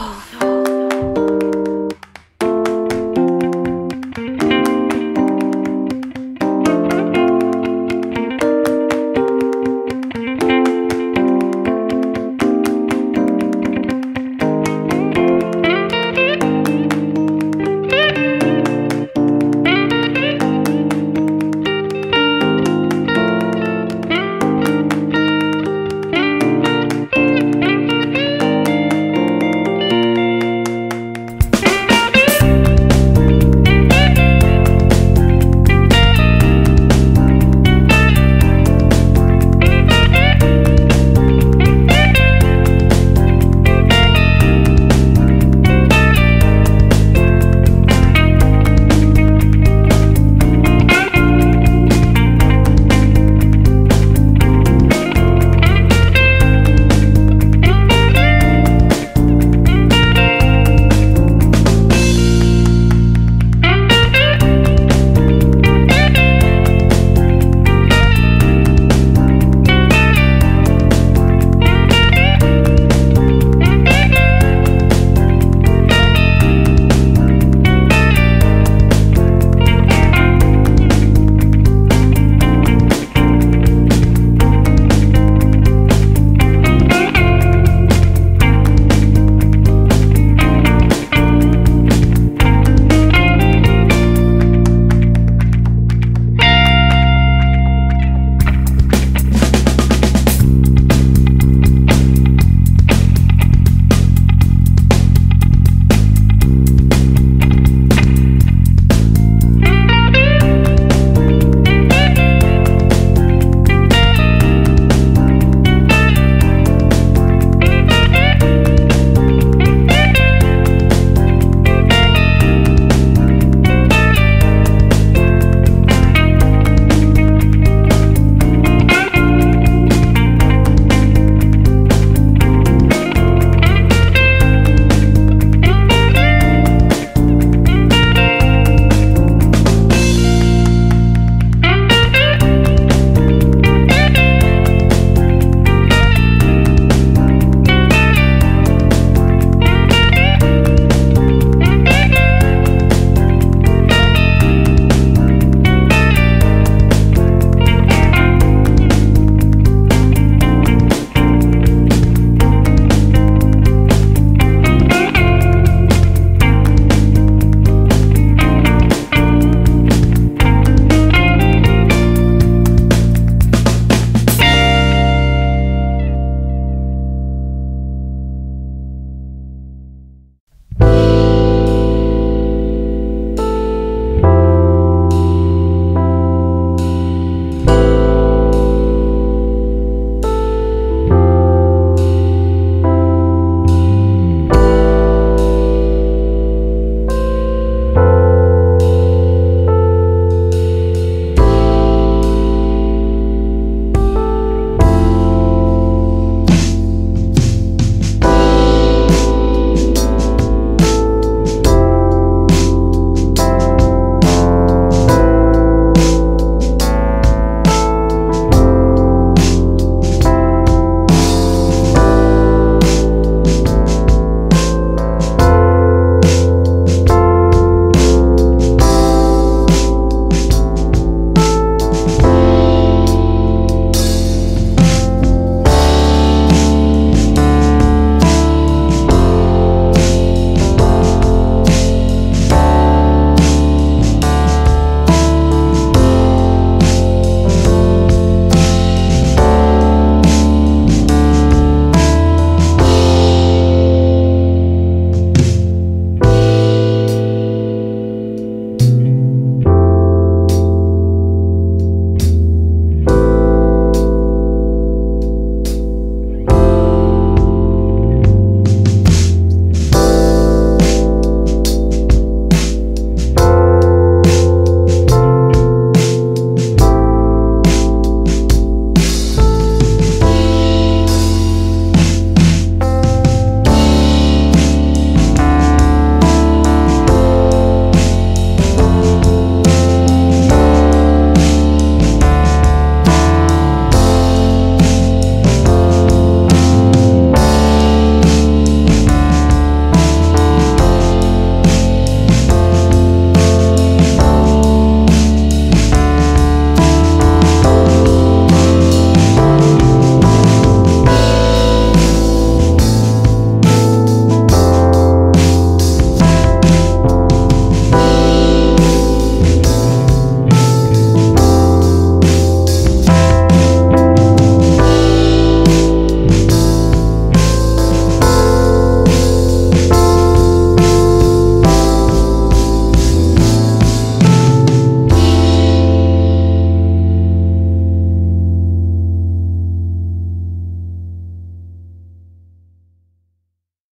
Oh, no.